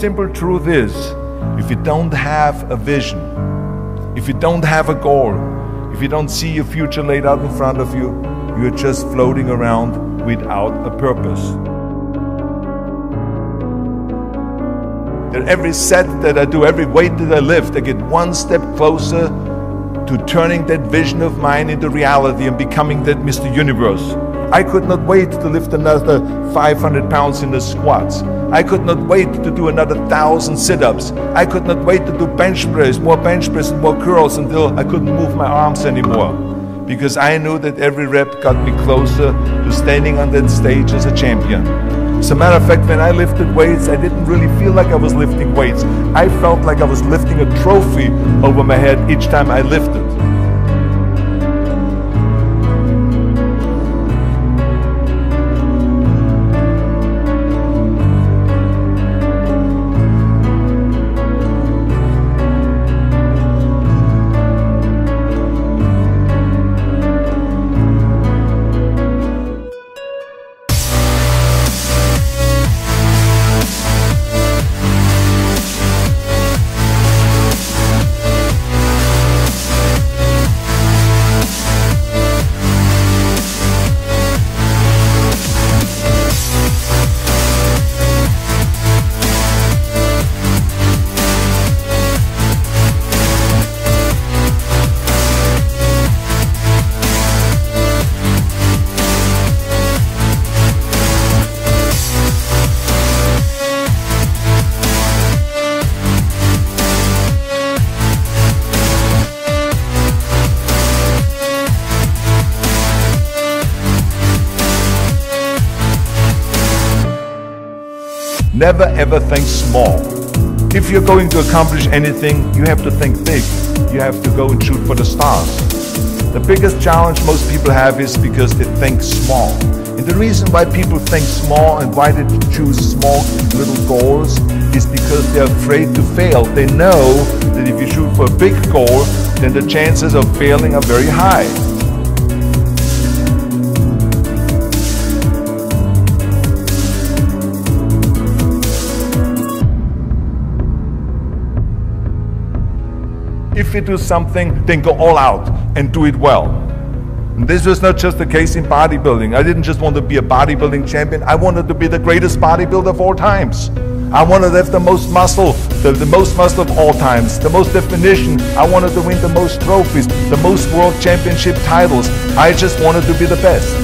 simple truth is, if you don't have a vision, if you don't have a goal, if you don't see your future laid out in front of you, you're just floating around without a purpose. That every set that I do, every weight that I lift, I get one step closer to turning that vision of mine into reality and becoming that Mr. Universe. I could not wait to lift another 500 pounds in the squats. I could not wait to do another 1,000 sit-ups. I could not wait to do bench press and more curls until I couldn't move my arms anymore. Because I knew that every rep got me closer to standing on that stage as a champion. As a matter of fact, when I lifted weights, I didn't really feel like I was lifting weights. I felt like I was lifting a trophy over my head each time I lifted. Never ever think small. If you're going to accomplish anything, you have to think big. You have to go and shoot for the stars. The biggest challenge most people have is because they think small. And the reason why people think small and why they choose small little goals is because they're afraid to fail. They know that if you shoot for a big goal, then the chances of failing are very high. If you do something, then go all out and do it well. And this was not just the case in bodybuilding. I didn't just want to be a bodybuilding champion. I wanted to be the greatest bodybuilder of all times. I wanted to have the most muscle of all times, the most definition. I wanted to win the most trophies, the most world championship titles. I just wanted to be the best.